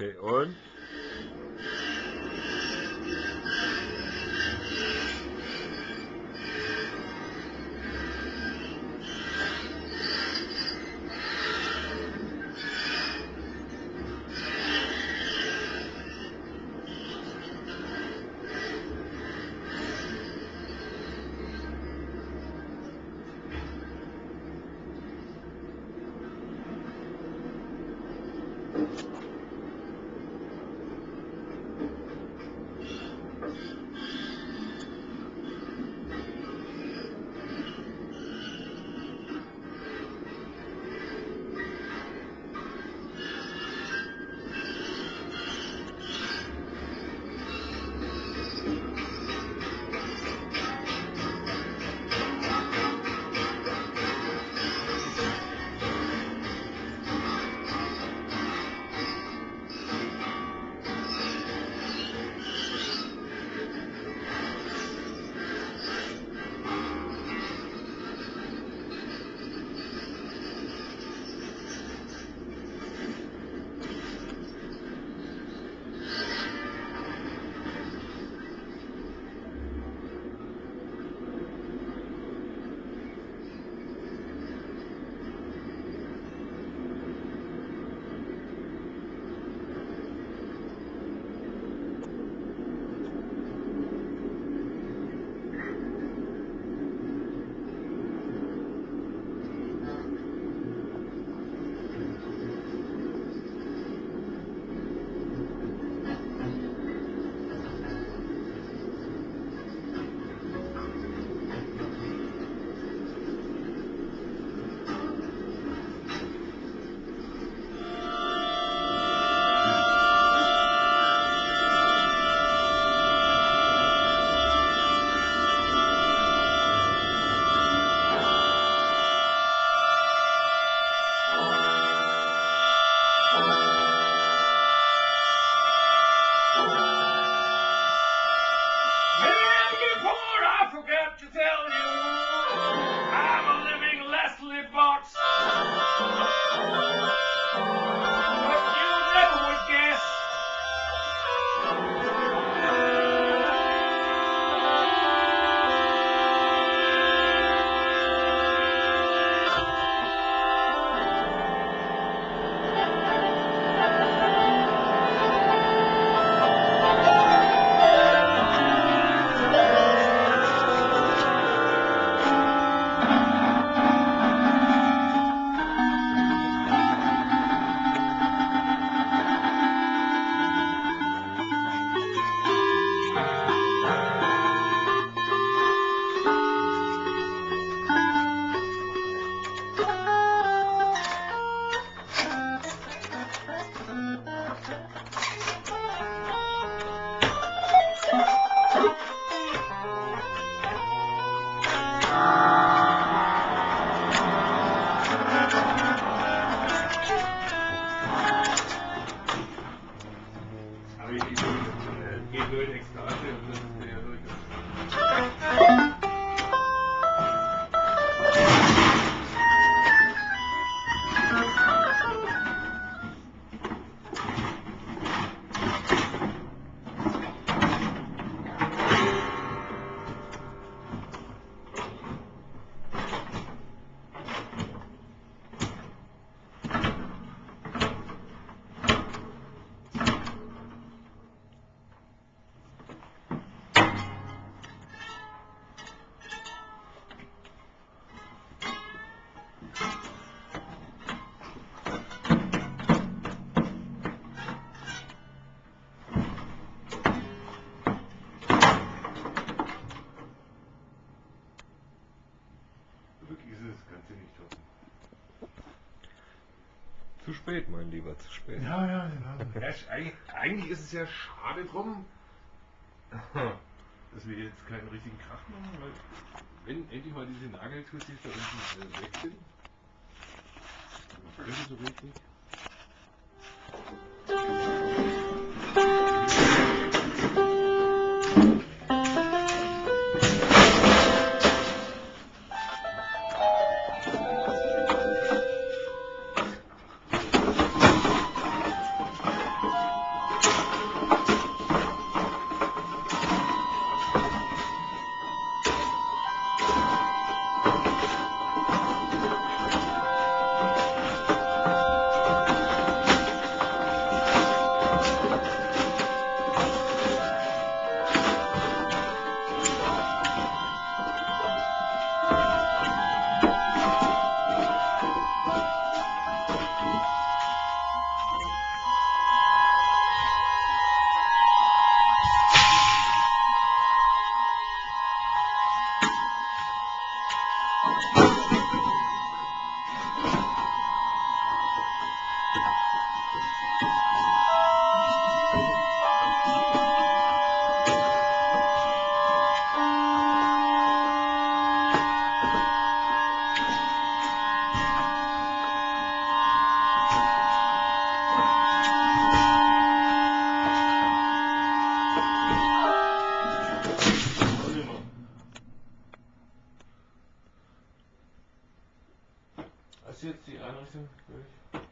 Okay, und? Zu spät, mein Lieber, zu spät. Ja, genau. Eigentlich ist es ja schade drum, dass wir jetzt keinen richtigen Krach machen, weil wenn endlich mal diese Nageltussis da unten weg sind, dann können wir so richtig. passiert die Einrichtung durch.